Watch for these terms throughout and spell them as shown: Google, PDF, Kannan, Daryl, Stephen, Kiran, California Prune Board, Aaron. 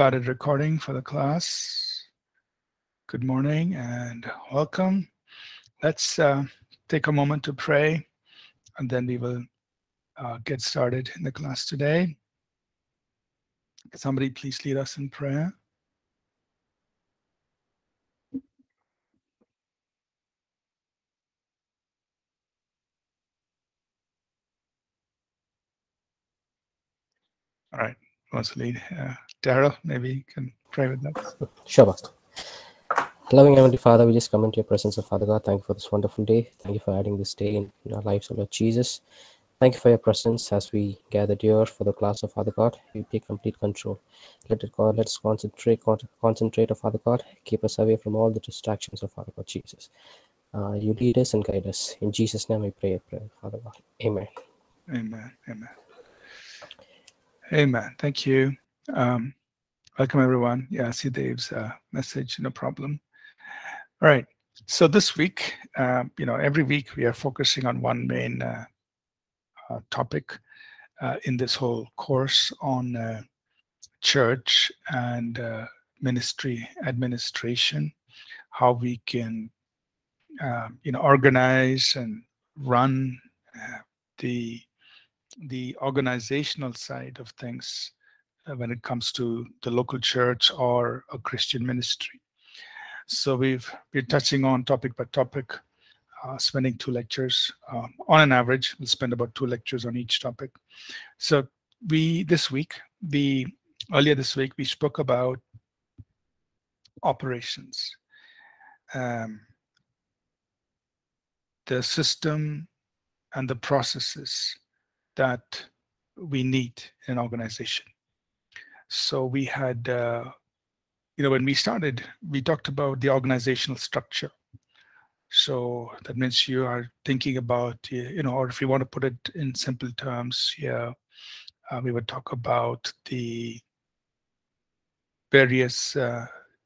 Started recording for the class. Good morning and welcome. Let's take a moment to pray, and then we will get started in the class today. Somebody please lead us in prayer. All right. Wants to lead. Daryl, maybe you can pray with us. Sure, Pastor. Loving Heavenly Father, we just come into your presence, oh Father God. Thank you for this wonderful day. Thank you for adding this day in our lives, oh Lord Jesus. Thank you for your presence as we gather here for the class, of Father God. You take complete control. Let's concentrate, oh Father God. Keep us away from all the distractions, oh Father God Jesus. You lead us and guide us. In Jesus' name we pray, Father God. Amen. Amen. Amen. Amen. Thank you. Welcome, everyone. Yeah, I see Dave's message, no problem. All right. So this week, every week we are focusing on one main topic in this whole course on church and ministry administration, how we can, organize and run the organizational side of things when it comes to the local church or a Christian ministry. So we're touching on topic by topic, spending two lectures. On an average, we'll spend about two lectures on each topic. So earlier this week, we spoke about operations. The system and the processes that we need in an organization. So we had, when we started, we talked about the organizational structure. So that means you are thinking about, or if you want to put it in simple terms, we would talk about the various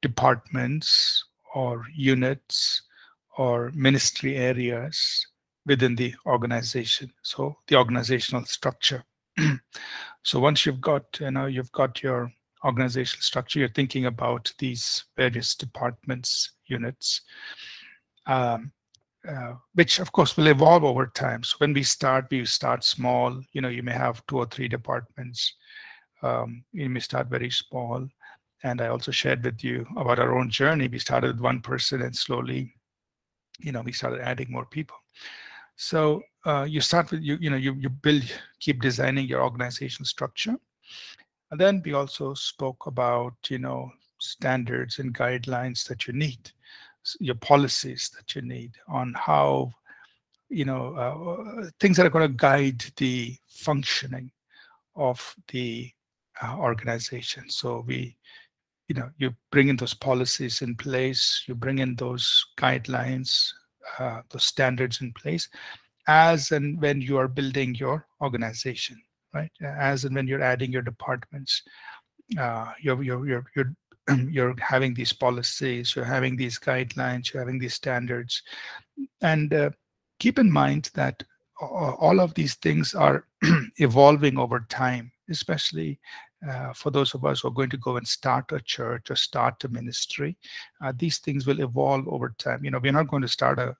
departments or units or ministry areas within the organization, so the organizational structure. So once you've got your organizational structure, you're thinking about these various departments, units, which of course will evolve over time. So when we start small, you may have 2 or 3 departments. You may start very small. And I also shared with you about our own journey. We started with one person and slowly, we started adding more people. So you start with, you build, keep designing your organizational structure. And then we also spoke about, standards and guidelines that you need, your policies that you need on how, things that are going to guide the functioning of the organization. So you bring in those policies in place, you bring in those guidelines, those standards in place as and when you are building your organization, right? As and when you're adding your departments, you're having these policies, you're having these guidelines, you're having these standards. And keep in mind that all of these things are evolving over time, especially for those of us who are going to go and start a church or start a ministry. These things will evolve over time. We're not going to start an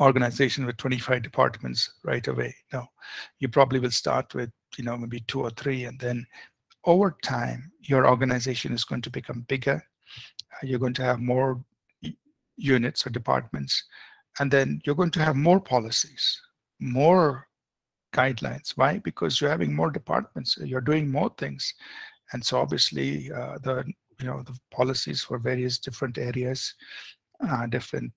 organization with 25 departments right away. No, you probably will start with, maybe 2 or 3. And then over time, your organization is going to become bigger. You're going to have more units or departments. And then you're going to have more policies, more guidelines. Why? Because you're having more departments, you're doing more things. And so obviously the policies for various different areas, different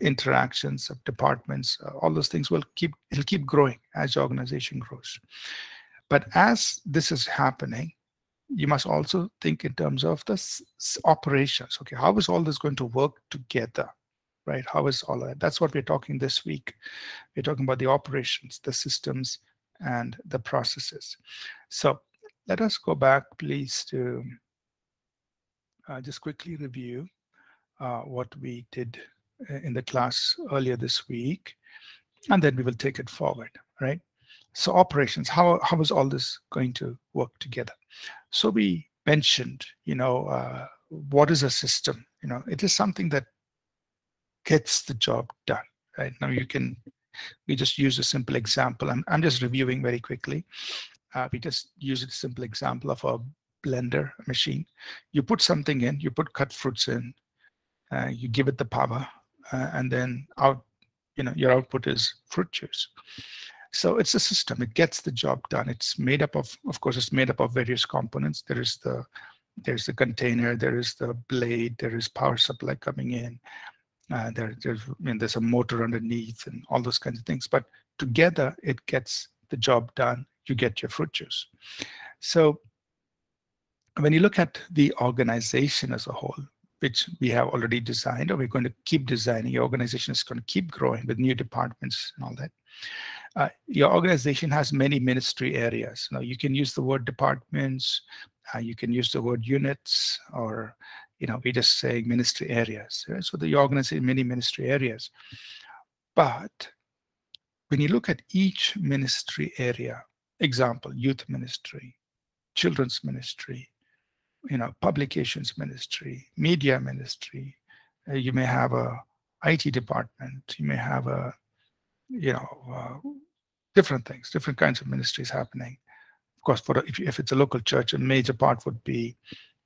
interactions of departments, all those things will keep growing as your organization grows. But as this is happening, you must also think in terms of the operations. Okay, how is all this going to work together? Right? How is all of that? That's what we're talking this week. We're talking about the operations, the systems, and the processes. So let us go back, please, to just quickly review what we did in the class earlier this week, and then we will take it forward, right? So operations, how is all this going to work together? So we mentioned, what is a system? It is something that gets the job done, right? Now we just use a simple example. I'm just reviewing very quickly. We just use a simple example of a blender machine. You put something in, you put cut fruits in, you give it the power, and then your output is fruit juice. So it's a system. It gets the job done. It's made up of course, it's made up of various components. There's the container, there is the blade, there is power supply coming in, there's a motor underneath and all those kinds of things. But together, it gets the job done. You get your fruit juice. So when you look at the organization as a whole, which we have already designed, or we're going to keep designing, your organization is going to keep growing with new departments and all that. Your organization has many ministry areas. Now, you can use the word departments, you can use the word units, or we're just saying ministry areas, right? So the organization, many ministry areas. But when you look at each ministry area, example, youth ministry, children's ministry, publications ministry, media ministry, you may have a IT department, you may have a, different things, different kinds of ministries happening. Of course, if it's a local church, a major part would be,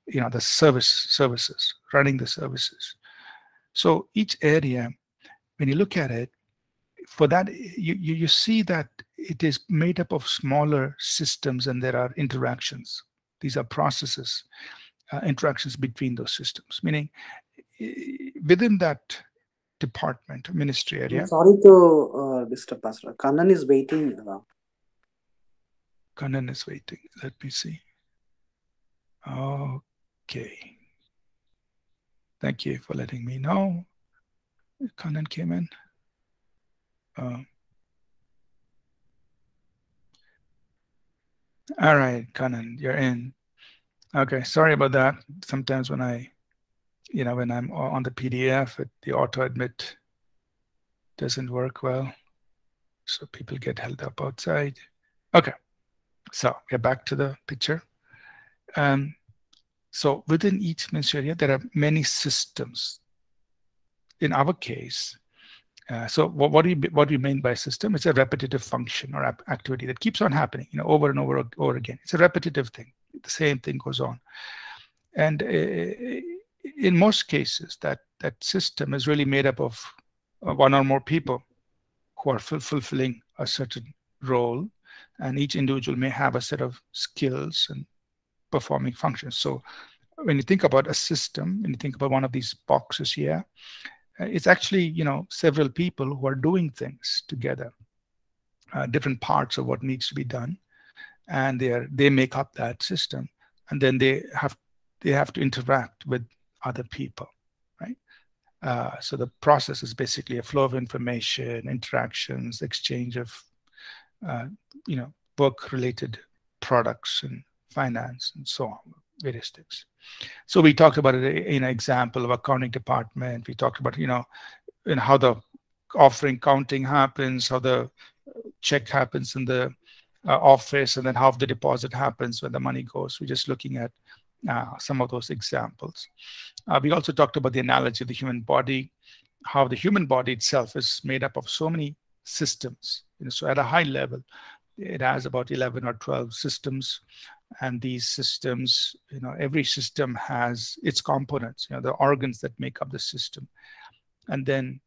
the services, running the services. So each area, when you look at it, for that, you see that it is made up of smaller systems, and there are interactions. These are processes, interactions between those systems, meaning within that department, ministry area. I'm sorry to disturb, Pastor. Kannan is waiting. Kannan is waiting. Let me see. Okay. Thank you for letting me know. Kannan came in. All right, Kannan, you're in. Okay, sorry about that. Sometimes when I'm on the PDF, the auto admit doesn't work well, so people get held up outside. Okay, so we're back to the picture. So within each ministry area, there are many systems. In our case, so what do you mean by system? It's a repetitive function or activity that keeps on happening, over and over again. It's a repetitive thing. The same thing goes on, and in most cases, that system is really made up of one or more people who are fulfilling a certain role, and each individual may have a set of skills and performing functions. So when you think about a system, when you think about one of these boxes here, it's actually, several people who are doing things together, different parts of what needs to be done, and they make up that system, and then they have to interact with other people, right? So the process is basically a flow of information, interactions, exchange of, work-related products and finance and so on, various things. So we talked about it in an example of accounting department. We talked about, in how the offering counting happens, how the check happens in the office, and then how the deposit happens when the money goes. We're just looking at some of those examples. We also talked about the analogy of the human body, how the human body itself is made up of so many systems. So at a high level, it has about 11 or 12 systems, and these systems, every system has its components, the organs that make up the system, and then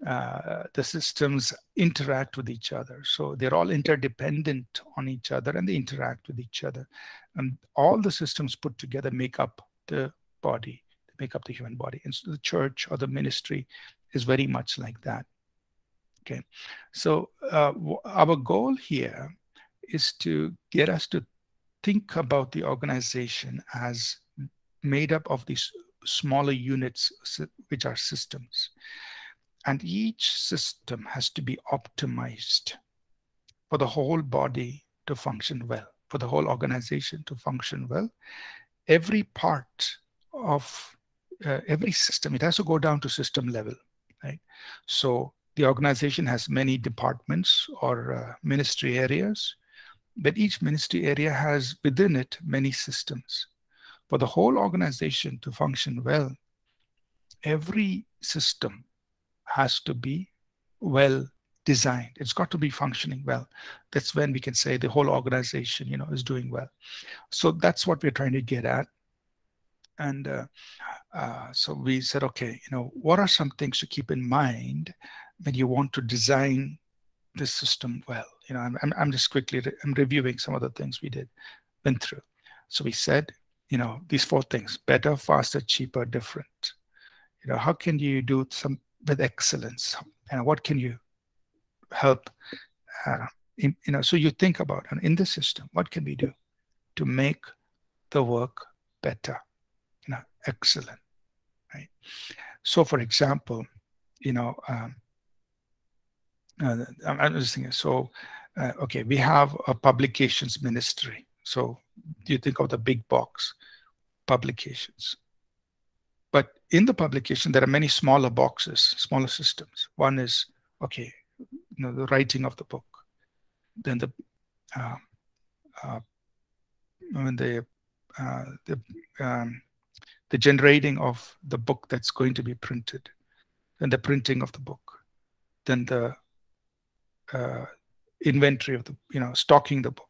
the systems interact with each other. So they're all interdependent on each other, and they interact with each other. And all the systems put together make up the body, they make up the human body. And so the church or the ministry is very much like that. Okay, so our goal here is to get us to think about the organization as made up of these smaller units, which are systems. And each system has to be optimized for the whole body to function well, for the whole organization to function well. Every part of every system, it has to go down to system level, right? So the organization has many departments or ministry areas, but each ministry area has within it many systems. for the whole organization to function well, every system has to be well designed. It's got to be functioning well. That's when we can say the whole organization, you know, is doing well. So that's what we're trying to get at. And so we said, okay, you know, what are some things to keep in mind when you want to design this system well? You know, I'm just quickly reviewing some of the things we went through. So we said, you know, these four things: better, faster, cheaper, different. You know, how can you do some with excellence, and what can you help? You know, so you think about, and in the system, what can we do to make the work better? You know, excellent, right? So, for example, you know, I'm just thinking. So, okay, we have a publications ministry. So, you think of the big box publications, but in the publication there are many smaller boxes, smaller systems. One is, okay, you know, the writing of the book, then the generating of the book that's going to be printed, then the printing of the book, then the inventory of the, you know, stocking the book,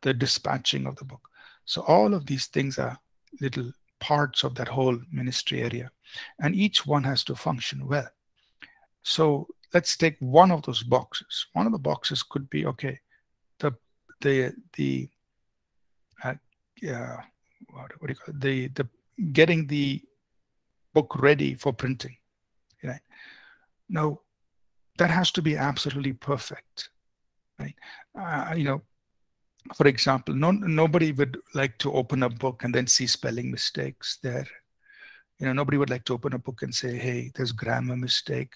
the dispatching of the book. So all of these things are little parts of that whole ministry area, and each one has to function well. So let's take one of those boxes. One of the boxes could be, okay, what do you call it? The getting the book ready for printing, right? Now that has to be absolutely perfect, right? You know, for example, nobody would like to open a book and then see spelling mistakes there. You know, nobody would like to open a book and say, hey, there's grammar mistake,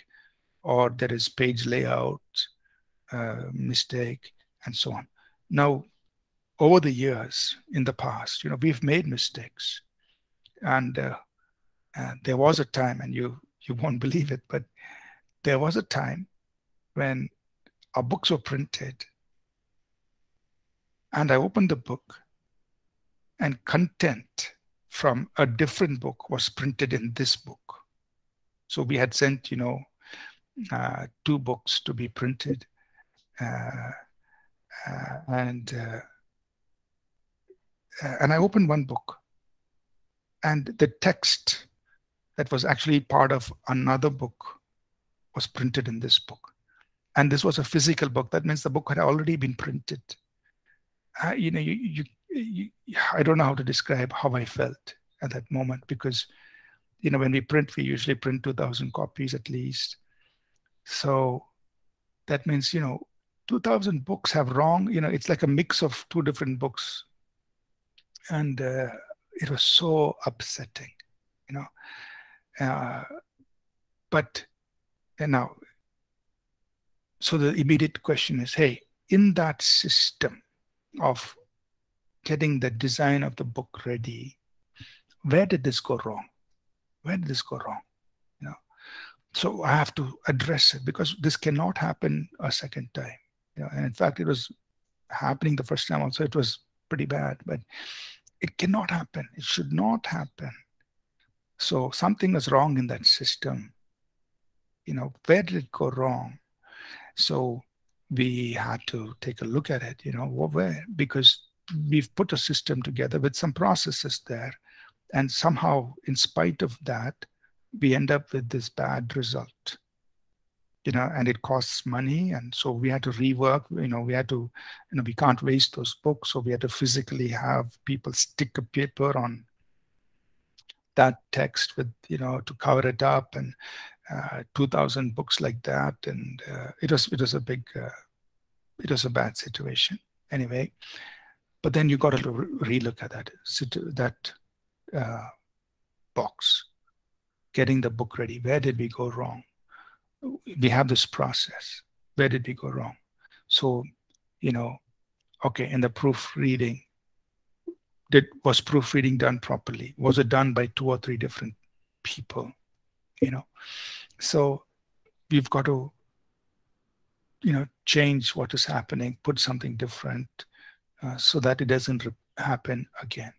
or there is page layout mistake, and so on. Now, over the years in the past, you know, we've made mistakes. And there was a time, and you won't believe it, but there was a time when our books were printed, and I opened the book, and content from a different book was printed in this book. So we had sent, you know, two books to be printed, and I opened one book, and the text that was actually part of another book was printed in this book. And this was a physical book. That means the book had already been printed. You know, I don't know how to describe how I felt at that moment, because, you know, when we print, we usually print 2,000 copies at least. So that means, you know, 2,000 books have wrong, you know, it's like a mix of two different books. And it was so upsetting, you know. But and now, so the immediate question is, hey, in that system of getting the design of the book ready, where did this go wrong? Where did this go wrong? You know, so I have to address it, because this cannot happen a second time. You know, and in fact, it was happening the first time also. It was pretty bad, but it cannot happen. It should not happen. So something is wrong in that system. You know, where did it go wrong? So we had to take a look at it, you know, where, because we've put a system together with some processes there, and somehow, in spite of that, we end up with this bad result, you know, and it costs money. And so we had to rework, you know, we had to, you know, we can't waste those books. So we had to physically have people stick a paper on that text with, you know, to cover it up, and 2,000 books like that. And it was a big, it was a bad situation anyway. But then you got to relook at that box, getting the book ready. Where did we go wrong? We have this process. Where did we go wrong? So, you know, okay, in the proofreading, was proofreading done properly? Was it done by 2 or 3 different people? You know, so we've got to, you know, change what is happening, put something different so that it doesn't happen again.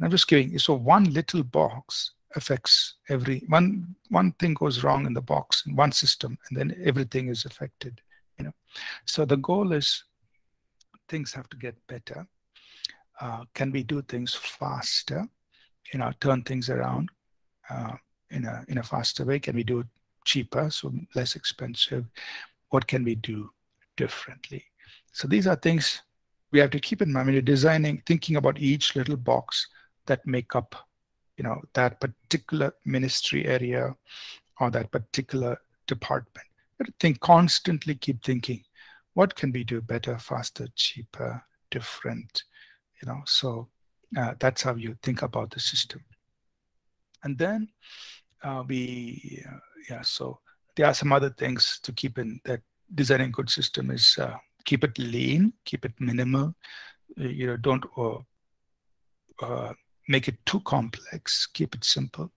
I'm just kidding. So one little box affects every one thing goes wrong in the box in one system, and then everything is affected. You know, so the goal is things have to get better. Can we do things faster? You know, turn things around in a faster way. Can we do it cheaper, so less expensive? What can we do differently? So these are things we have to keep in mind when you're designing, thinking about each little box that make up, you know, that particular ministry area or that particular department. You have to think constantly, keep thinking, what can we do better, faster, cheaper, different? You know, so that's how you think about the system. And then so there are some other things to keep in that designing good system is keep it lean, keep it minimal. You know, don't make it too complex. Keep it simple.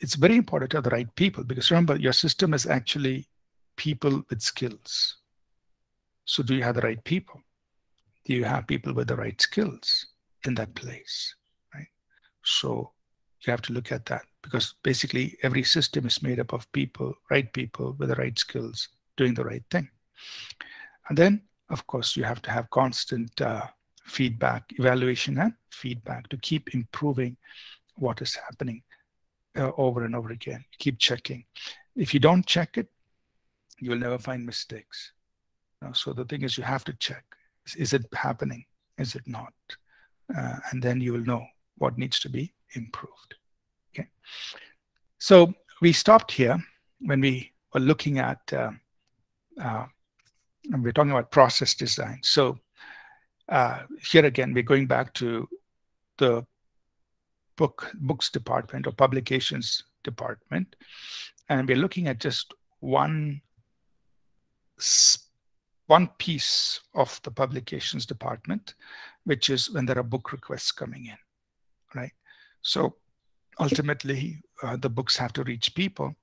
It's very important to have the right people, because remember, your system is actually people with skills. So do you have the right people? Do you have people with the right skills in that place, right? So you have to look at that, because basically every system is made up of people, right people with the right skills, doing the right thing. And then, of course, you have to have constant feedback, evaluation and feedback to keep improving what is happening over and over again. Keep checking. If you don't check it, you'll never find mistakes. You know, so the thing is, you have to check. Is it happening? Is it not? And then you will know what needs to be improved. Okay. So we stopped here when we were looking at we're talking about process design. So here again, we're going back to the books department or publications department, and we're looking at just one piece of the publications department, which is when there are book requests coming in, right? So ultimately, the books have to reach people,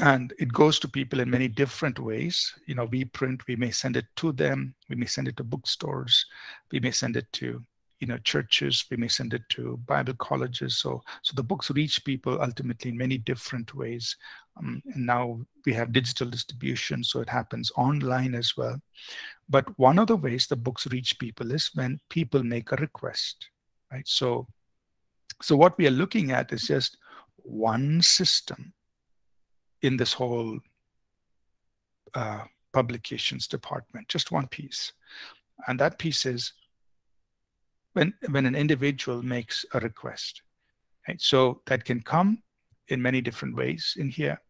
and it goes to people in many different ways. You know, we print, we may send it to them, we may send it to bookstores, we may send it to, you know, churches, we may send it to Bible colleges. So the books reach people ultimately in many different ways. And now we have digital distribution, so it happens online as well. But one of the ways the books reach people is when people make a request, right? So what we are looking at is just one system in this whole publications department, just one piece. And that piece is when an individual makes a request, right? So that can come in many different ways in here.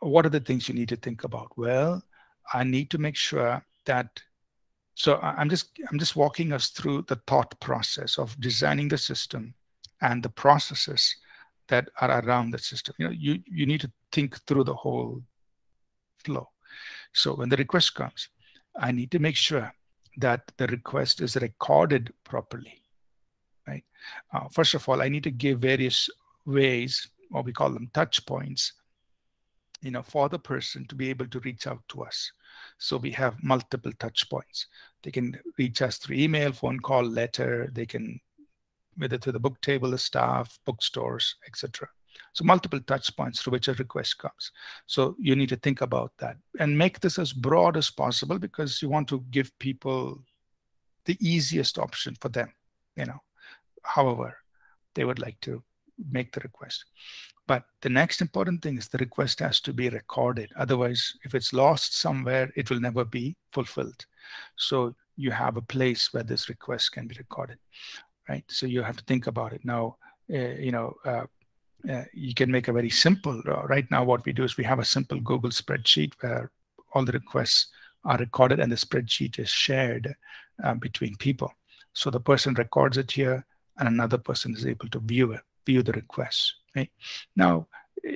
What are the things you need to think about? Well, I need to make sure that, so I'm just walking us through the thought process of designing the system and the processes that are around the system. You know, you need to think through the whole flow. So when the request comes, I need to make sure that the request is recorded properly, right? First of all, I need to give various ways, or we call them touch points, you know, for the person to be able to reach out to us. So we have multiple touch points. They can reach us through email, phone call, letter. They can, whether through the book table, the staff, bookstores, etc. So multiple touch points through which a request comes. So you need to think about that and make this as broad as possible, because you want to give people the easiest option for them, you know, however they would like to make the request. But the next important thing is the request has to be recorded. Otherwise, if it's lost somewhere, it will never be fulfilled. So you have a place where this request can be recorded. Right, so you have to think about it now. You can make a very simple. Right now, what we do is we have a simple Google spreadsheet where all the requests are recorded, and the spreadsheet is shared between people. So the person records it here, and another person is able to view the requests. Right now,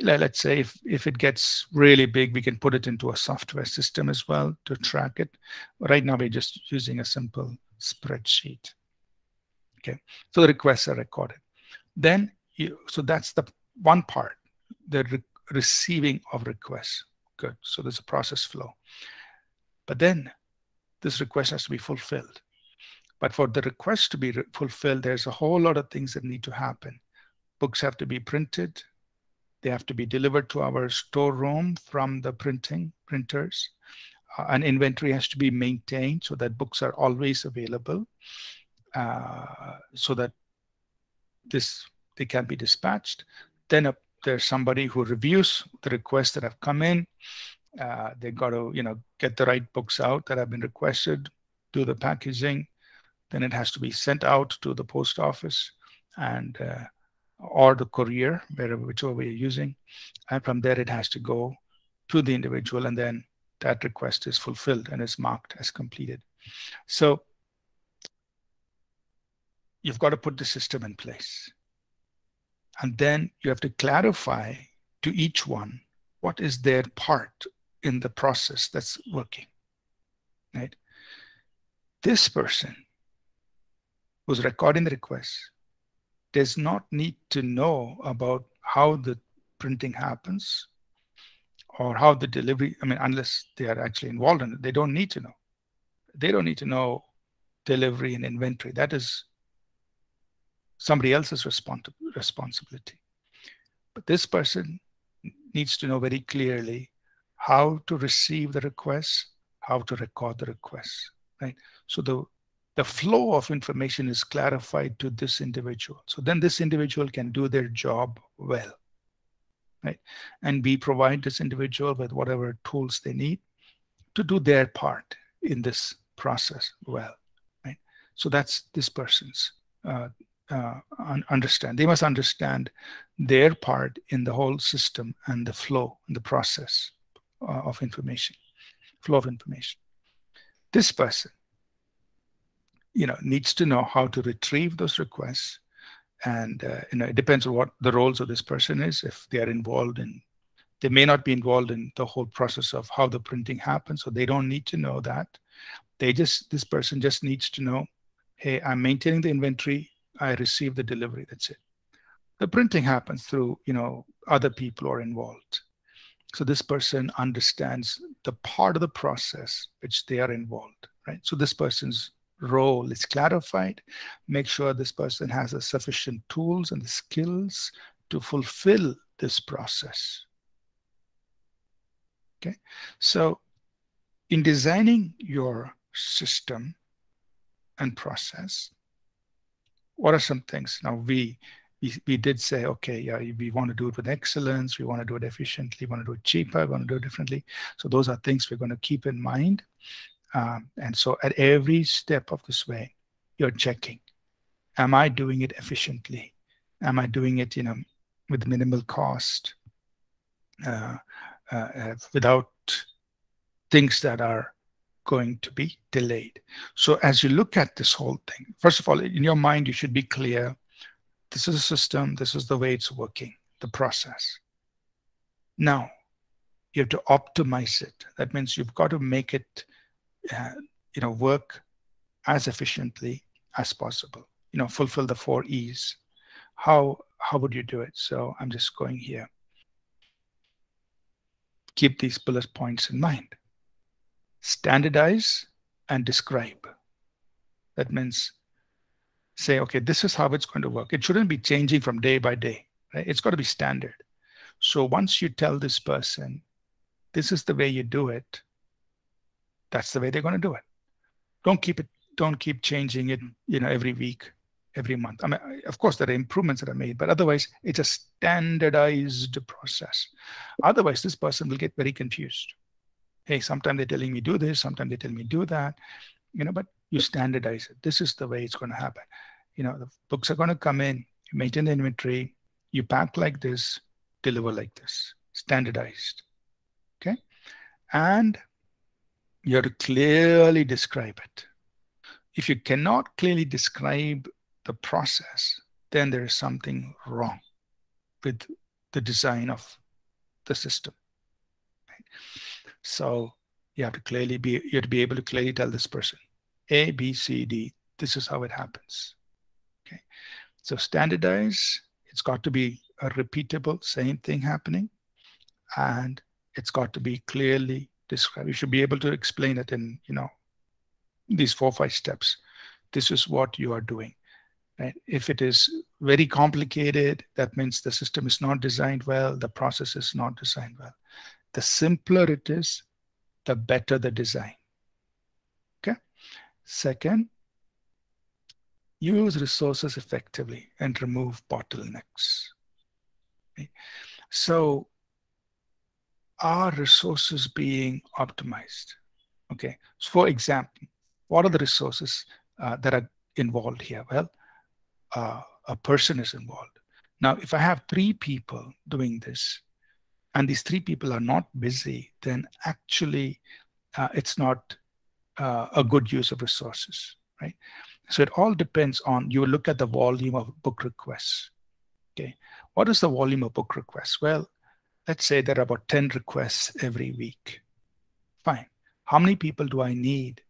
let's say if it gets really big, we can put it into a software system as well to track it. Right now, we're just using a simple spreadsheet. Okay, so the requests are recorded. Then, so that's the one part, the receiving of requests. Good, so there's a process flow. But then this request has to be fulfilled. But for the request to be fulfilled, there's a whole lot of things that need to happen. Books have to be printed. They have to be delivered to our storeroom from the printers. An inventory has to be maintained so that books are always available, so that they can be dispatched. Then there's somebody who reviews the requests that have come in. They got to get the right books out that have been requested, do the packaging. Then it has to be sent out to the post office and or the courier, whichever way you're using. And from there, it has to go to the individual, and then that request is fulfilled and is marked as completed. So you've got to put the system in place. And then you have to clarify to each one what is their part in the process that's working, right? This person who's recording the request does not need to know about how the printing happens or how the delivery, unless they are actually involved in it, they don't need to know. They don't need to know delivery and inventory. That is somebody else's responsibility. But this person needs to know very clearly how to receive the requests, how to record the requests, right? So the flow of information is clarified to this individual. So then this individual can do their job well, right? And we provide this individual with whatever tools they need to do their part in this process well, right? So that's this person's understand. They must understand their part in the whole system and the flow and the process of information, flow of information. This person needs to know how to retrieve those requests, and it depends on what the roles of this person is. If they are involved in, they may not be involved in the whole process of how the printing happens, so they don't need to know that. This person just needs to know, hey, I'm maintaining the inventory, I receive the delivery, that's it. The printing happens through other people are involved, so this person understands the part of the process which they are involved, right? So this person's role is clarified. Make sure this person has the sufficient tools and the skills to fulfill this process. Okay, so in designing your system and process, what are some things? Now we did say, okay, yeah, we want to do it with excellence, we want to do it efficiently, we want to do it cheaper, we want to do it differently. So those are things we're going to keep in mind. And so at every step of this way, you're checking, am I doing it efficiently? Am I doing it, with minimal cost, without things that are going to be delayed? So as you look at this whole thing, first of all, in your mind, you should be clear, this is a system, this is the way it's working, the process. Now, you have to optimize it. That means you've got to make it work as efficiently as possible, fulfill the 4 E's. How would you do it? So I'm just going here. Keep these bullet points in mind. Standardize and describe. That means say, okay, this is how it's going to work. It shouldn't be changing from day by day, right? It's got to be standard. So once you tell this person, this is the way you do it, that's the way they're going to do it. Don't keep changing it, every week, every month. Of course, there are improvements that are made, but otherwise it's a standardized process. Otherwise, this person will get very confused. Hey, sometimes they're telling me do this, sometimes they tell me do that, but you standardize it. This is the way it's going to happen. The books are going to come in, you maintain the inventory, you pack like this, deliver like this, standardized, okay? And you have to clearly describe it. If you cannot clearly describe the process, then there is something wrong with the design of the system. Right? So you have to be able to clearly tell this person, A, B, C, D, this is how it happens. Okay. So standardize, it's got to be a repeatable, same thing happening, and it's got to be clearly describe. You should be able to explain it in, these 4 or 5 steps. this is what you are doing. Right? If it is very complicated, that means the system is not designed well, the process is not designed well. The simpler it is, the better the design. Okay. Second, use resources effectively and remove bottlenecks. Okay. So are resources being optimized? Okay. So for example, what are the resources that are involved here? Well, a person is involved. Now, if I have 3 people doing this and these 3 people are not busy, then actually it's not a good use of resources, right? So it all depends on, you look at the volume of book requests, okay? What is the volume of book requests? Well, let's say there are about 10 requests every week. Fine. How many people do I need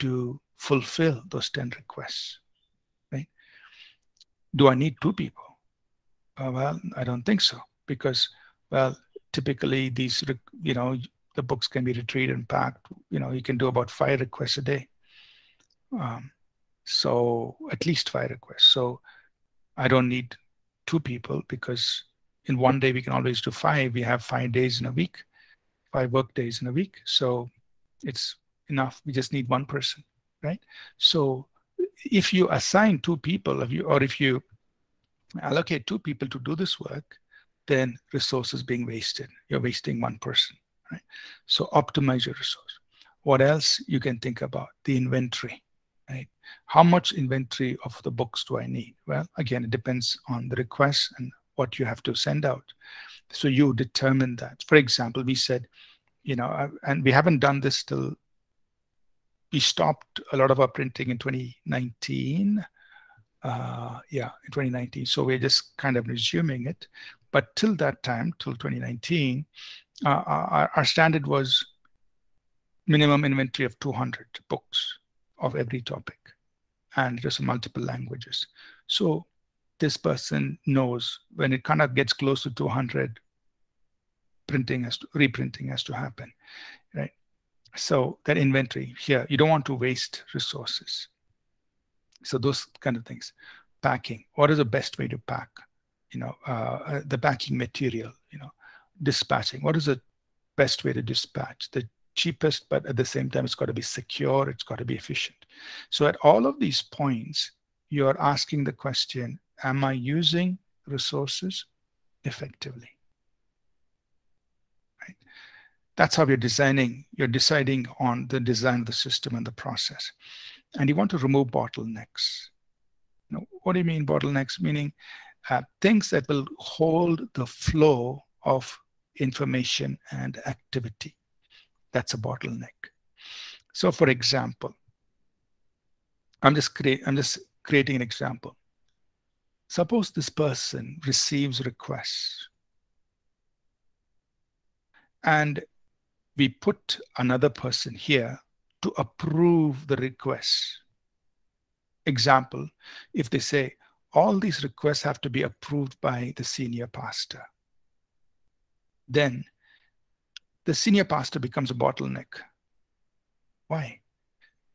to fulfill those 10 requests? Do I need 2 people? Well, I don't think so, because, well, typically these, you know, the books can be retrieved and packed. You know, you can do about 5 requests a day. So at least 5 requests. So I don't need 2 people, because in one day we can always do 5. We have 5 days in a week, 5 work days in a week. So it's enough. We just need 1 person, right? So if you assign 2 people, or if you allocate 2 people to do this work, then resources being wasted. You're wasting 1 person, right? So optimize your resource. What else you can think about? The inventory, right? How much inventory of the books do I need? Well, again, it depends on the request and what you have to send out. So you determine that. For example, we said, you know, and we haven't done this till we stopped a lot of our printing in 2019. In 2019. So we're just kind of resuming it. But till that time, till 2019, our standard was minimum inventory of 200 books of every topic, and just multiple languages. So this person knows when it kind of gets close to 200, reprinting has to happen, right? So that inventory here, you don't want to waste resources. So those kind of things. Packing. What is the best way to pack? You know, the packing material, you know, dispatching. What is the best way to dispatch? The cheapest, but at the same time, it's got to be secure. It's got to be efficient. So at all of these points, you're asking the question, am I using resources effectively? Right? That's how you're designing. You're deciding on the design of the system and the process. And you want to remove bottlenecks. Now, what do you mean bottlenecks? Meaning things that will hold the flow of information and activity. That's a bottleneck. So for example, I'm just creating an example. Suppose this person receives requests, and we put another person here to approve the requests. Example, if they say, all these requests have to be approved by the senior pastor, then the senior pastor becomes a bottleneck. Why?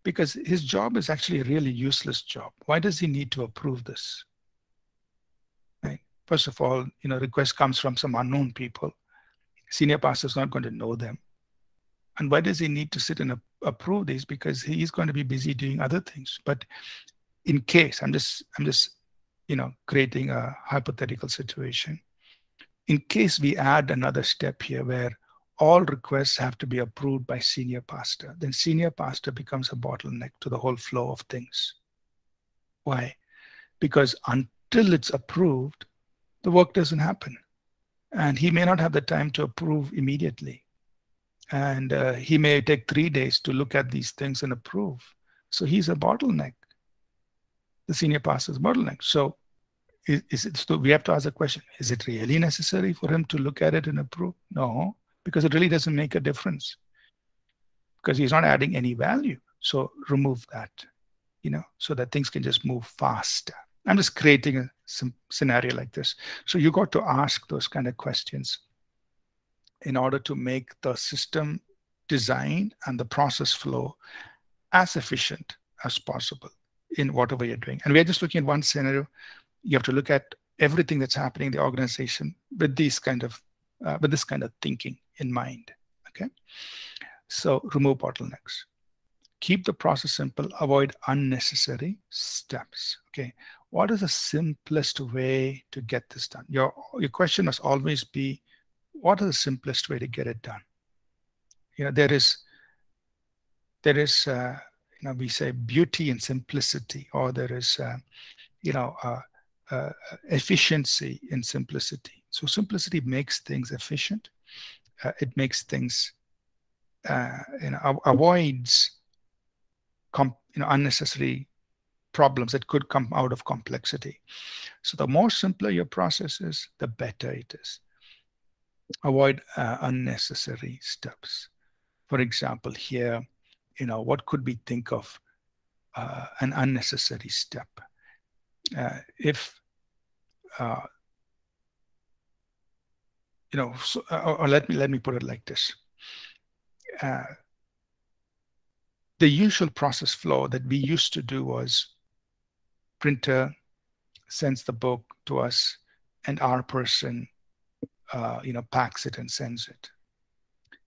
Because his job is actually a really useless job. Why does he need to approve this? Right? First of all, you know, request comes from some unknown people. Senior pastor is not going to know them. And why does he need to sit and approve these? Because he's going to be busy doing other things. But in case, I'm just, you know, creating a hypothetical situation. In case we add another step here where all requests have to be approved by senior pastor, then senior pastor becomes a bottleneck to the whole flow of things. Why? Because until it's approved, the work doesn't happen. And he may not have the time to approve immediately. And he may take 3 days to look at these things and approve. So he's a bottleneck. The senior pastor is a bottleneck. So so we have to ask the question, is it really necessary for him to look at it and approve? No, because it really doesn't make a difference, because he's not adding any value. So remove that, you know, so that things can just move faster. I'm just creating some scenario like this. So you got to ask those kind of questions in order to make the system design and the process flow as efficient as possible in whatever you're doing. And we're just looking at one scenario. You have to look at everything that's happening in the organization with these kind of with this kind of thinking in mind. Okay, so remove bottlenecks. Keep the process simple. Avoid unnecessary steps. Okay, what is the simplest way to get this done? Your question must always be, what is the simplest way to get it done? You know, there is you know, we say beauty in simplicity, or there is you know, efficiency in simplicity. So simplicity makes things efficient. It makes things you know, avoids you know, unnecessary problems that could come out of complexity. So the more simpler your process is, the better it is. Avoid unnecessary steps. For example, here, you know, what could we think of an unnecessary step? If you know, so, or let me put it like this: the usual process flow that we used to do was printer sends the book to us, and our person you know, packs it and sends it.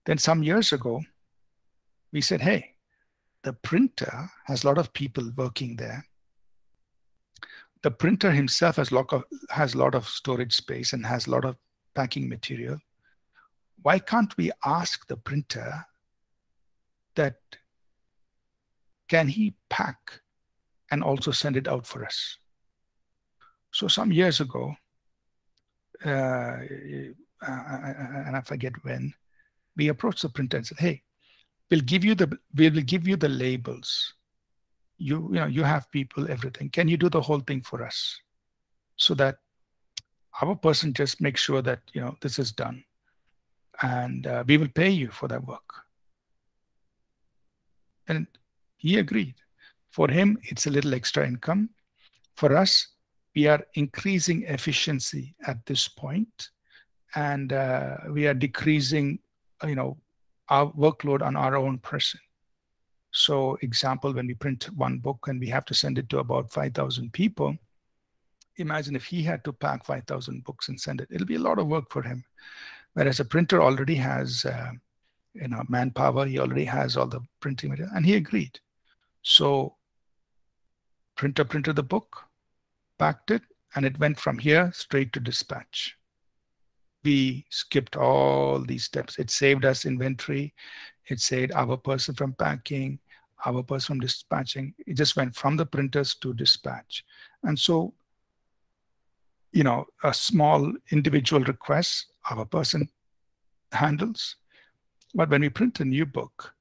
Then some years ago, we said, hey, the printer has a lot of people working there. The printer himself has a lot of storage space and has a lot of packing material. Why can't we ask the printer that can he pack and also send it out for us? So some years ago, and I forget when, we approached the printer and said, hey, we will give you the labels. You know, you have people, everything. Can you do the whole thing for us, so that our person just makes sure that, you know, this is done, and we will pay you for that work? And he agreed. For him, it's a little extra income. For us, we are increasing efficiency at this point, and we are decreasing, you know, our workload on our own person. So, example, when we print one book and we have to send it to about 5,000 people, imagine if he had to pack 5,000 books and send it. It'll be a lot of work for him. Whereas a printer already has, you know, manpower. He already has all the printing material, and he agreed. So, printer printed the book, packed it, and it went from here straight to dispatch. We skipped all these steps. It saved us inventory. It saved our person from packing, our person from dispatching. It just went from the printers to dispatch. And so, you know, a small individual request, our person handles. But when we print a new book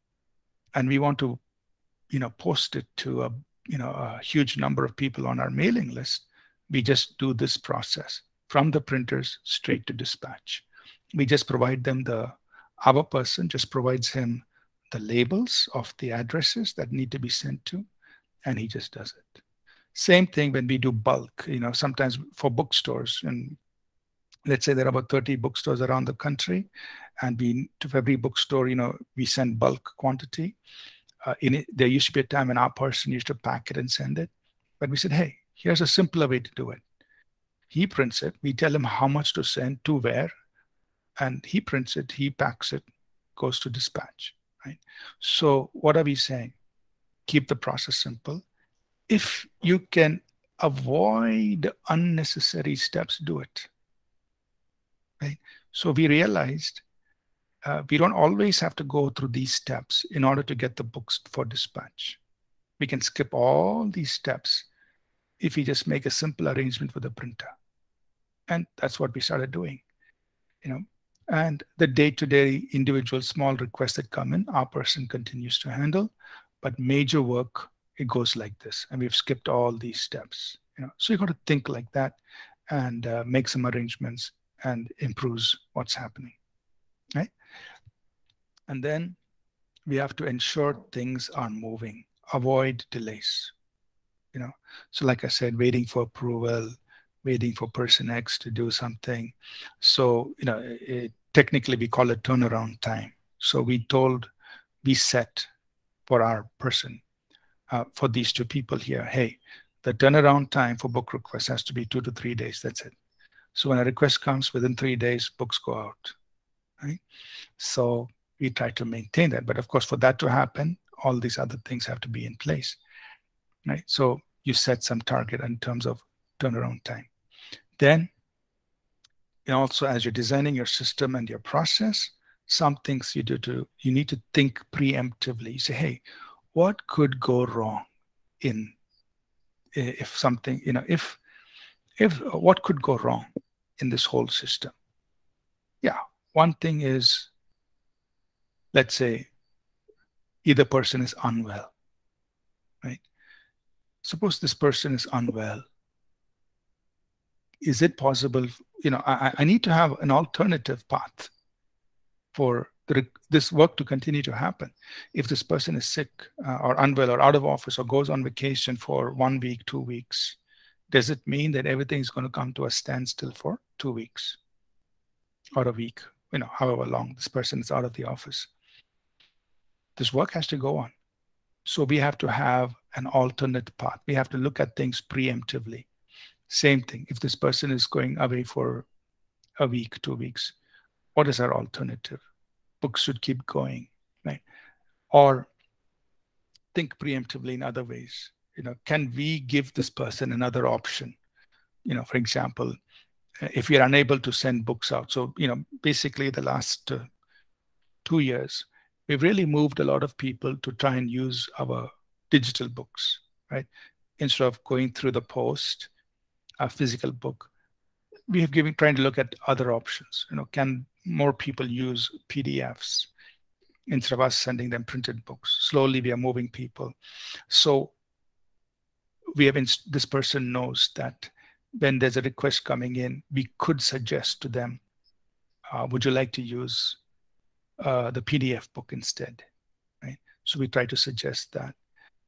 and we want to, you know, post it to a, you know, a huge number of people on our mailing list, we just do this process. From the printers straight to dispatch. We just provide them the, our person just provides him the labels of the addresses that need to be sent to, and he just does it. Same thing when we do bulk, you know, sometimes for bookstores, and let's say there are about 30 bookstores around the country, and we, to every bookstore, you know, we send bulk quantity. In it, there used to be a time when our person used to pack it and send it, but we said, hey, here's a simpler way to do it. He prints it, we tell him how much to send, to where, and he prints it, he packs it, goes to dispatch, right? So what are we saying? Keep the process simple. If you can avoid unnecessary steps, do it, right? So we realized we don't always have to go through these steps in order to get the books for dispatch. We can skip all these steps if we just make a simple arrangement for the printer. And that's what we started doing, you know. And the day-to-day individual small requests that come in, our person continues to handle, but major work, it goes like this. And we've skipped all these steps, you know. So you got to think like that and make some arrangements and improves what's happening, right? And then we have to ensure things are moving, avoid delays. You know, so like I said, waiting for approval, waiting for person X to do something. So, you know, technically we call it turnaround time. So we set for our person for these two people here. Hey, the turnaround time for book requests has to be 2 to 3 days. That's it. So when a request comes within 3 days, books go out. Right? So we try to maintain that. But of course, for that to happen, all these other things have to be in place. Right? So you set some target in terms of turnaround time. Then, and also as you're designing your system and your process, some things you do to, you need to think preemptively. You say, hey, what could go wrong in if something, you know, if what could go wrong in this whole system? Yeah, one thing is, let's say either person is unwell, right? Suppose this person is unwell. Is it possible, you know, I need to have an alternative path for this work to continue to happen. If this person is sick or unwell or out of office or goes on vacation for 1 week, 2 weeks, does it mean that everything is going to come to a standstill for 2 weeks or a week, you know, however long this person is out of the office? This work has to go on. So we have to have an alternate path. We have to look at things preemptively. Same thing. If this person is going away for a week, 2 weeks, what is our alternative? Books should keep going, right? Or think preemptively in other ways. You know, can we give this person another option? You know, for example, if you're unable to send books out. So, you know, basically the last 2 years, we've really moved a lot of people to try and use our digital books, right? Instead of going through the post, a physical book, we have given, trying to look at other options. You know, can more people use PDFs instead of us sending them printed books? Slowly we are moving people. So we have, this person knows that when there's a request coming in, we could suggest to them, would you like to use the PDF book instead, right? So we try to suggest that.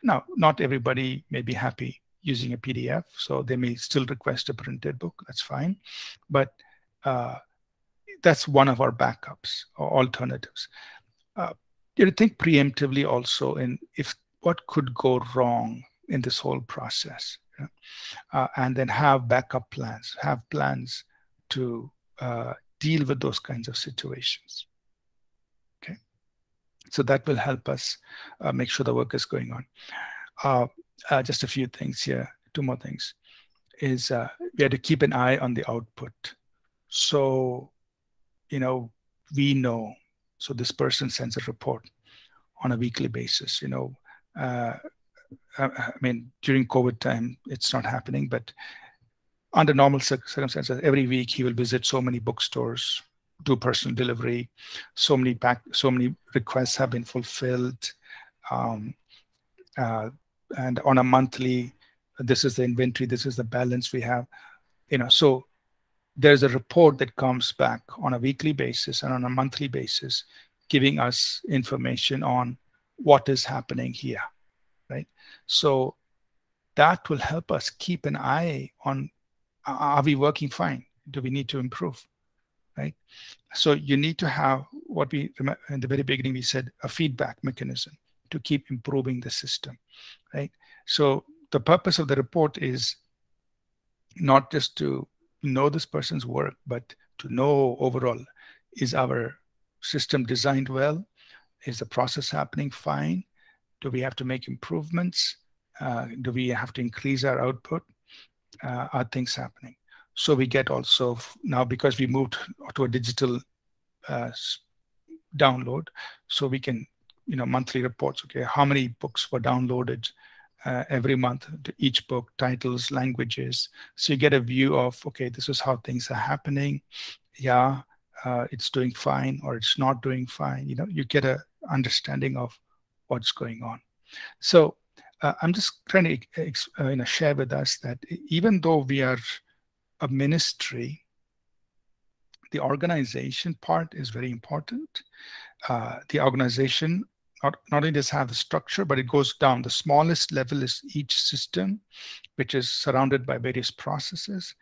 Now, not everybody may be happy using a PDF, so they may still request a printed book, that's fine. But that's one of our backups or alternatives. You know, think preemptively also in if what could go wrong in this whole process, you know? And then have backup plans, have plans to deal with those kinds of situations. Okay, so that will help us make sure the work is going on. Just a few things here, 2 more things, is we had to keep an eye on the output. So, you know, we know, so this person sends a report on a weekly basis, you know, I mean, during COVID time, it's not happening, but under normal circumstances, every week he will visit so many bookstores, do personal delivery, so many requests have been fulfilled, and on a monthly, this is the inventory, this is the balance we have, you know. So there's a report that comes back on a weekly basis and on a monthly basis, giving us information on what is happening here, right? So that will help us keep an eye on, are we working fine? Do we need to improve, right? So you need to have what we, in the very beginning, we said a feedback mechanism to keep improving the system, right? So the purpose of the report is not just to know this person's work, but to know overall, is our system designed well? Is the process happening fine? Do we have to make improvements? Do we have to increase our output? Are things happening? So we get also, now because we moved to a digital download, so we can, you know, monthly reports, okay, how many books were downloaded every month to each book, titles, languages. So you get a view of, okay, this is how things are happening. Yeah, it's doing fine or it's not doing fine. You know, you get an understanding of what's going on. So I'm just trying to you know, share with us that even though we are a ministry, the organization part is very important. The organization not only does have the structure, but it goes down. The smallest level is each system, which is surrounded by various processes.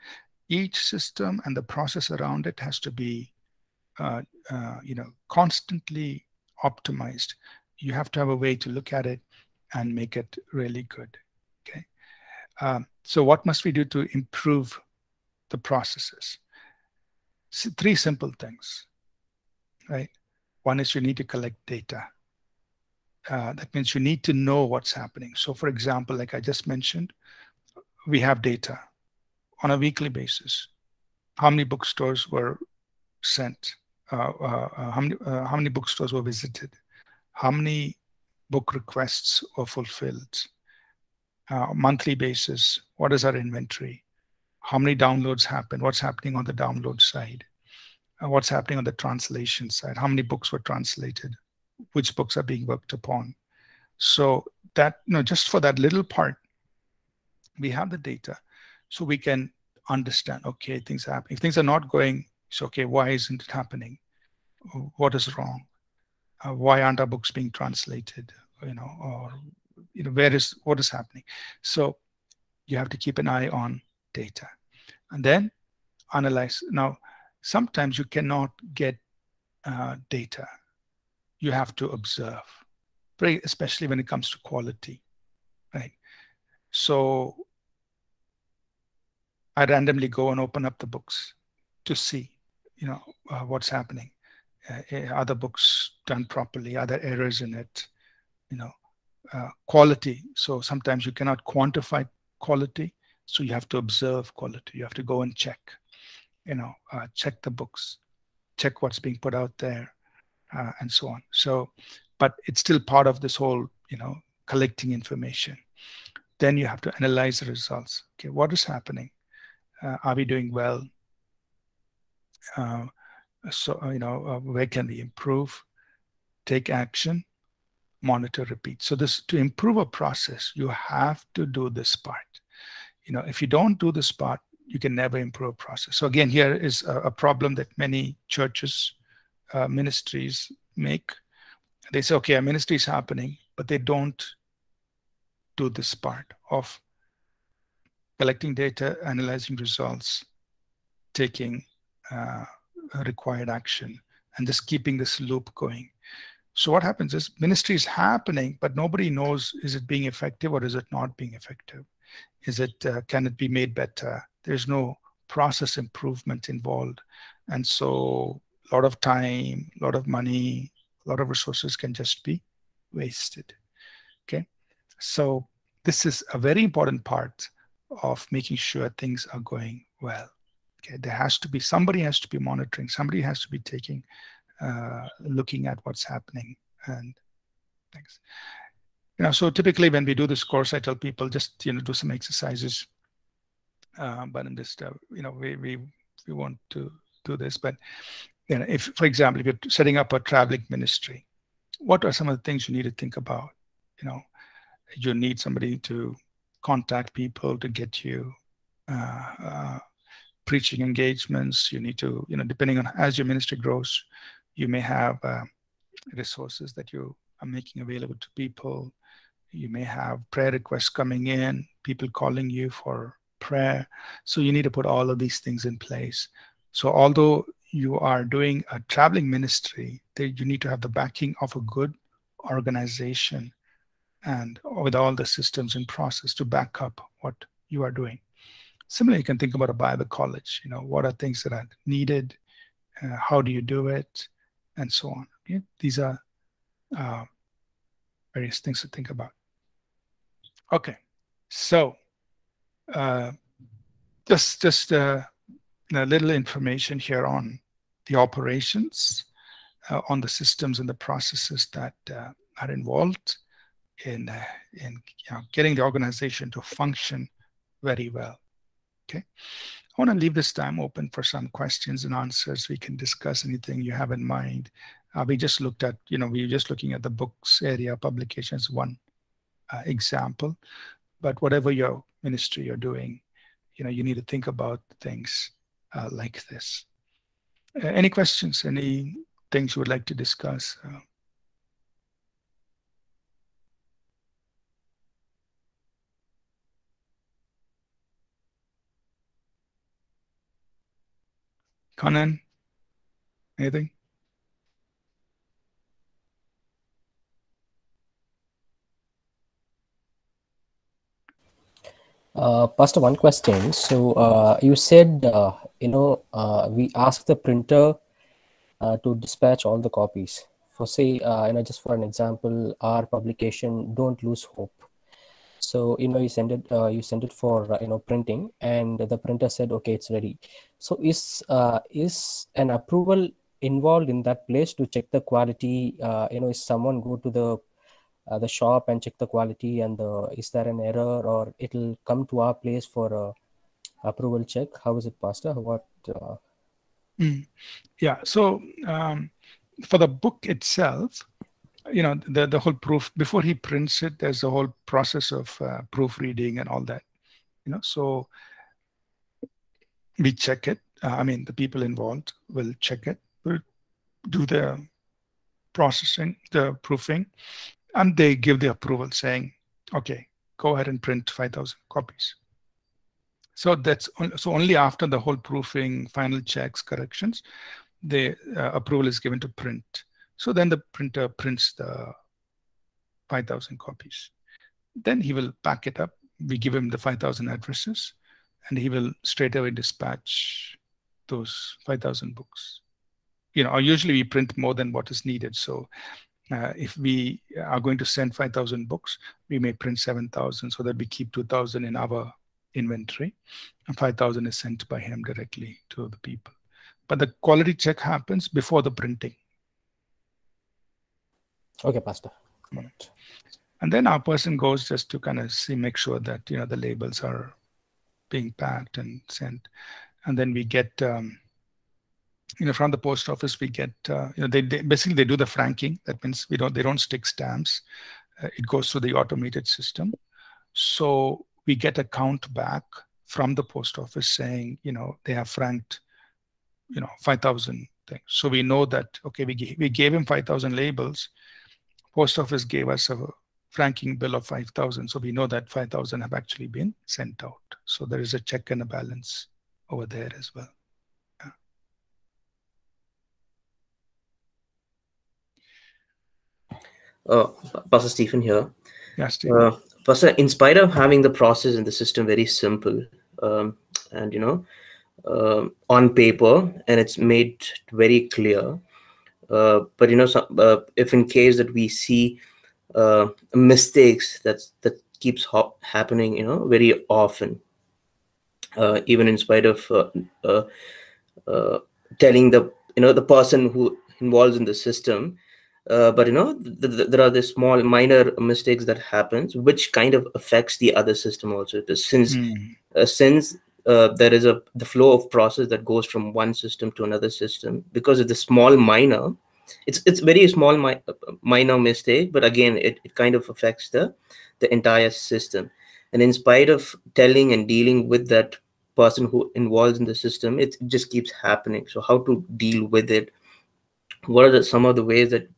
Each system and the process around it has to be, you know, constantly optimized. You have to have a way to look at it and make it really good. Okay. So what must we do to improve the processes? So three simple things, right? One is you need to collect data. That means you need to know what's happening. So for example, like I just mentioned, we have data on a weekly basis. How many bookstores were sent? How many bookstores were visited? How many book requests were fulfilled? Monthly basis, what is our inventory? How many downloads happen? What's happening on the download side? What's happening on the translation side? How many books were translated? Which books are being worked upon? So that, you know, just for that little part, we have the data so we can understand, okay, things are happening. If things are not going, it's okay, why isn't it happening? What is wrong? Why aren't our books being translated? You know, or, you know, where is, what is happening? So you have to keep an eye on data and then analyze. Now, sometimes you cannot get data. You have to observe, especially when it comes to quality, right? So I randomly go and open up the books to see, you know, what's happening. Are the books done properly? Are there errors in it? You know, quality. So sometimes you cannot quantify quality. So you have to observe quality. You have to go and check, you know, check the books, check what's being put out there. And so on. So, but it's still part of this whole, you know, collecting information. Then you have to analyze the results. Okay, what is happening? Are we doing well? You know, where can we improve? Take action, monitor, repeat. So this, to improve a process, you have to do this part. You know, if you don't do this part, you can never improve a process. So again, here is a problem that many churches, ministries make. They say, okay, a ministry is happening, but they don't do this part of collecting data, analyzing results, taking required action, and just keeping this loop going. So what happens is ministry is happening, but nobody knows, is it being effective or is it not being effective? Is it, can it be made better? There's no process improvement involved. And so a lot of time, a lot of money, a lot of resources can just be wasted. Okay, so this is a very important part of making sure things are going well. Okay, there has to be, somebody has to be monitoring, somebody has to be taking, looking at what's happening and things. You know, so typically when we do this course, I tell people just, you know, do some exercises. But in this, you know, we want to do this, but. You know, if, for example, if you're setting up a traveling ministry, what are some of the things you need to think about? You know, you need somebody to contact people to get you preaching engagements. You need to, you know, depending on as your ministry grows, you may have resources that you are making available to people. You may have prayer requests coming in, people calling you for prayer. So you need to put all of these things in place. So although you are doing a traveling ministry, that you need to have the backing of a good organization and with all the systems in process to back up what you are doing. Similarly, you can think about a Bible college. You know, what are things that are needed? How do you do it? And so on. Okay? These are various things to think about. Okay, so just a little information here on the operations, on the systems and the processes that are involved in you know, getting the organization to function very well. Okay, I want to leave this time open for some questions and answers. We can discuss anything you have in mind. We just looked at, you know, we were just looking at the books area, publications, one example, but whatever your ministry you're doing, you know, you need to think about things like this. Any questions, any things you would like to discuss? Kannan, anything? Pastor, one question. So you said, we ask the printer to dispatch all the copies. For say, just for an example, our publication, Don't Lose Hope. So, you send it for, printing, and the printer said, okay, it's ready. So is an approval involved in that place to check the quality? Is someone go to the shop and check the quality, and is there an error, or it'll come to our place for approval check? How is it, Pastor? What? Yeah. So for the book itself, the whole proof, before he prints it, there's the whole process of proofreading and all that, so we check it. I mean, the people involved will check it, will do the processing, the proofing, and they give the approval saying, okay, go ahead and print 5,000 copies. So that's only after the whole proofing, final checks, corrections, the approval is given to print. So then the printer prints the 5,000 copies. Then he will pack it up. We give him the 5,000 addresses, and he will straight away dispatch those 5,000 books. Usually we print more than what is needed. So if we are going to send 5,000 books, we may print 7,000 so that we keep 2,000 in our inventory, and 5,000 is sent by him directly to the people. But the quality check happens before the printing. Okay, Pastor. And then our person goes just to kind of see, make sure that, the labels are being packed and sent. And then we get, from the post office, we get, they do the franking. That means they don't stick stamps. It goes through the automated system. So we get a count back from the post office saying, they have franked, 5,000 things. So we know that, okay, we gave him 5,000 labels. Post office gave us a franking bill of 5,000. So we know that 5,000 have actually been sent out. So there is a check and a balance over there as well. Yeah. Pastor Stephen here. Yeah, Stephen. Pastor, in spite of having the process and the system very simple, and on paper, and it's made very clear, but if in case that we see mistakes that keeps happening, very often, even in spite of telling the the person who involved in the system, but there are the small minor mistakes that happens, which kind of affects the other system also. Since there is the flow of process that goes from one system to another system, because of the small minor, it's very small minor mistake, but again it kind of affects the entire system. And in spite of telling and dealing with that person who involves in the system, it just keeps happening. So how to deal with it? What are some of the ways that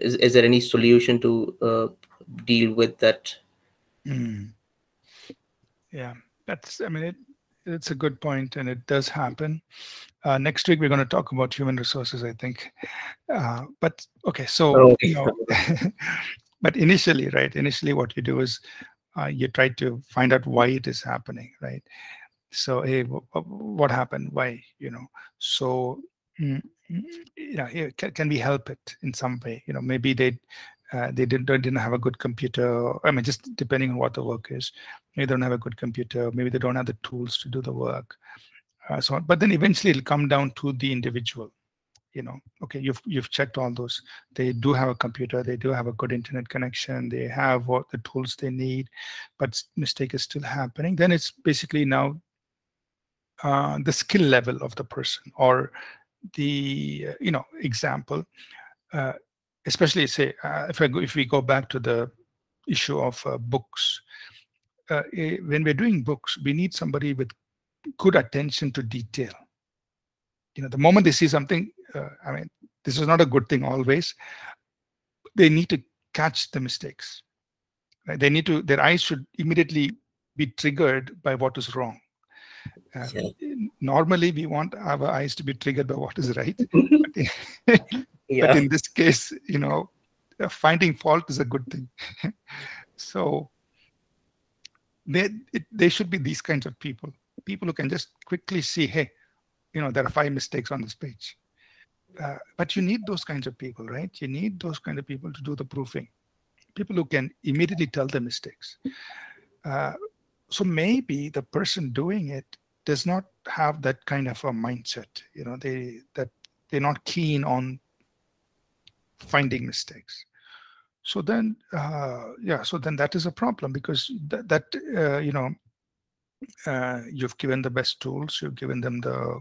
is there any solution to deal with that? Yeah, that's, it's a good point, and it does happen. Next week, we're going to talk about human resources, I think. But okay, so, but initially, right? Initially, what you do is you try to find out why it is happening, right? So, hey, what happened? Why, so, can we help it in some way? Maybe they didn't have a good computer. I mean, just depending on what the work is, maybe they don't have a good computer. Maybe they don't have the tools to do the work. So on. But then eventually it'll come down to the individual. Okay, you've checked all those. They do have a computer. They do have a good internet connection. They have what the tools they need, but mistake is still happening. Then it's basically now the skill level of the person, or the example. Especially, say, if we go back to the issue of books, when we're doing books, we need somebody with good attention to detail. The moment they see something, I mean, this is not a good thing always. They need to catch the mistakes. Right? They need to. Their eyes should immediately be triggered by what is wrong. Normally, we want our eyes to be triggered by what is right. But in this case, finding fault is a good thing. So They should be these kinds of people, people who can just quickly see, hey, you know, there are 5 mistakes on this page. But you need those kinds of people, right? You need those kind of people to do the proofing, people who can immediately tell the mistakes. So maybe the person doing it does not have that kind of a mindset, you know, they're not keen on finding mistakes. So then, yeah, so then that is a problem, because you've given the best tools, you've given them the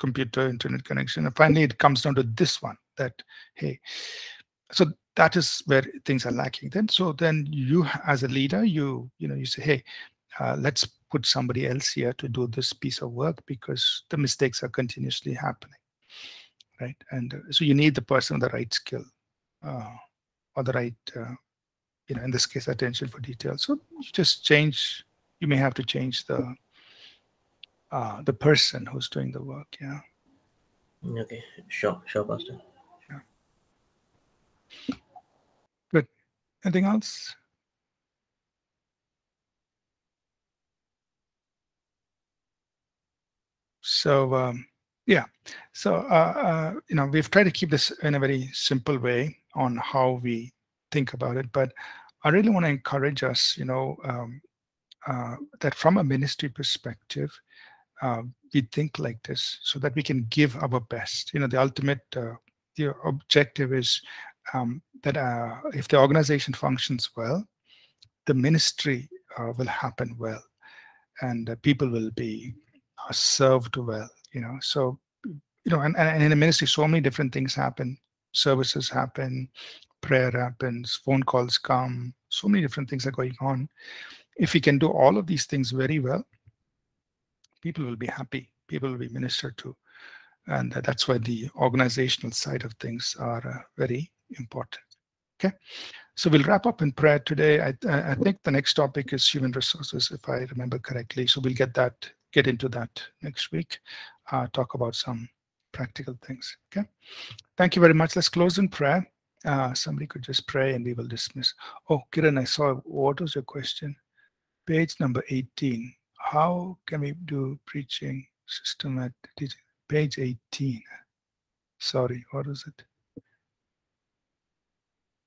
computer, internet connection, and finally it comes down to this one, that, hey, so that is where things are lacking. Then, so then you as a leader, you say, hey, let's put somebody else here to do this piece of work, because the mistakes are continuously happening, right? And so you need the person with the right skill. Or the right, in this case, attention for detail. So you just change. You may have to change the person who's doing the work. Yeah. Okay. Sure, Pastor. Yeah. Good. Anything else? So yeah. So we've tried to keep this in a very simple way on how we think about it, but I really want to encourage us, that from a ministry perspective, we think like this so that we can give our best. You know, the ultimate the objective is that if the organization functions well, the ministry will happen well, and people will be served well. You know, so you know, and in a ministry, so many different things happen. Services happen, prayer happens, phone calls come, so many different things are going on. If we can do all of these things very well, people will be happy, people will be ministered to. And that's why the organizational side of things are very important. Okay, so we'll wrap up in prayer today. I think the next topic is human resources, if I remember correctly. So we'll get into that next week, talk about some practical things. Okay, thank you very much. Let's close in prayer. Somebody could just pray and we will dismiss. Oh, Kiran, I saw, what was your question? Page number 18. How can we do preaching systematic teaching? Page 18. Sorry, what was it?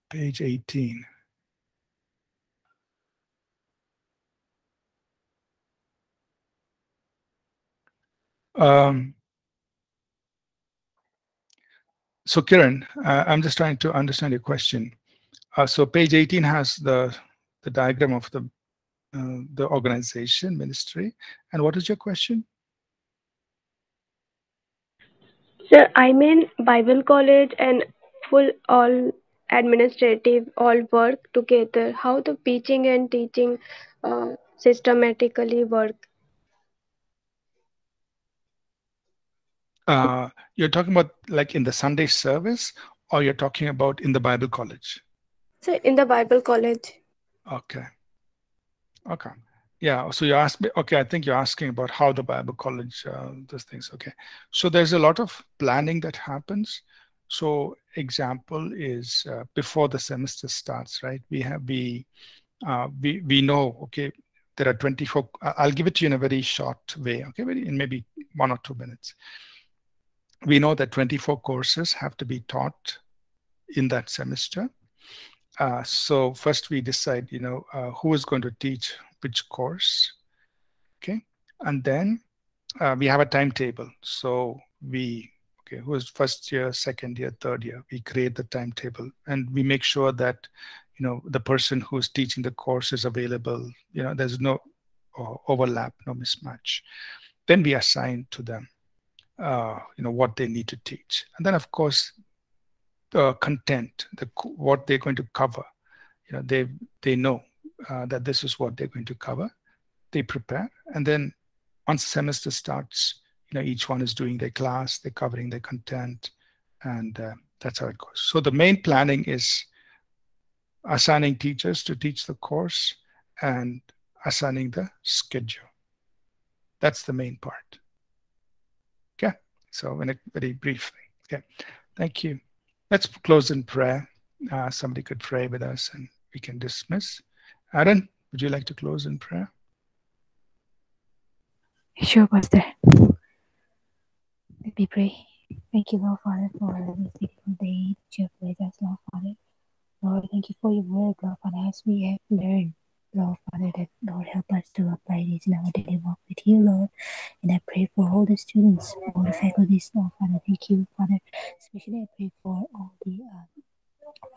Page 18. So Kiran, I'm just trying to understand your question. So page 18 has the diagram of the organization, ministry. And what is your question? Sir, I'm in Bible college and full all administrative, all work together. How the preaching and teaching systematically work? You're talking about like in the Sunday service, or you're talking about in the Bible college? So in the Bible college. Okay. Okay. Yeah. So you asked me, okay, I think you're asking about how the Bible college does things. Okay. So there's a lot of planning that happens. So example is before the semester starts, right? We know, okay, there are 24, I'll give it to you in a very short way, okay, in maybe 1 or 2 minutes. We know that 24 courses have to be taught in that semester. So first we decide, who is going to teach which course, okay? And then we have a timetable. So who is first year, second year, third year? We create the timetable and we make sure that, the person who is teaching the course is available. There's no overlap, no mismatch. Then we assign to them. What they need to teach, and then of course the content, what they're going to cover. They know that this is what they're going to cover. They prepare, and then once the semester starts, each one is doing their class, they're covering their content, and that's how it goes. So the main planning is assigning teachers to teach the course and assigning the schedule. That's the main part. So very briefly, okay. Thank you. Let's close in prayer. Somebody could pray with us and we can dismiss. Aaron, would you like to close in prayer? sure was there. Let me pray. Thank you, Lord Father, for this beautiful day that you have blessed us, Lord Father. Lord, thank you for your word, Lord Father, as we have learned, Lord Father, that Lord help us to apply this in our daily walk with you, Lord. And I pray for all the students, all the faculties, Lord Father. Thank you, Father. Especially I pray for all the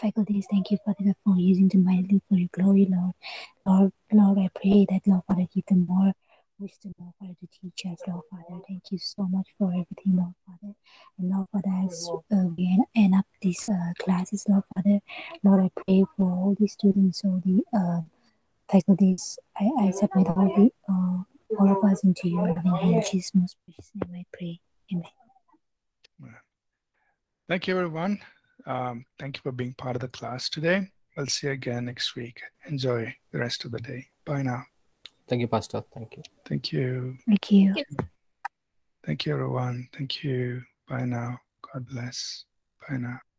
faculties. Thank you, Father, for using them mightily for your glory, Lord. Lord, I pray that, Lord Father, give them more wisdom, Lord Father, to teach us, Lord Father. Thank you so much for everything, Lord Father. And Lord Father, as we end up these classes, Lord Father, Lord, I pray for all the students, all the faculties. I submit all of us into your loving hand. Jesus' most precious name I pray. Amen. Thank you, everyone. Thank you for being part of the class today. I'll see you again next week. Enjoy the rest of the day. Bye now. Thank you, Pastor. Thank you. Thank you. Thank you. Thank you, everyone. Thank you. Bye now. God bless. Bye now.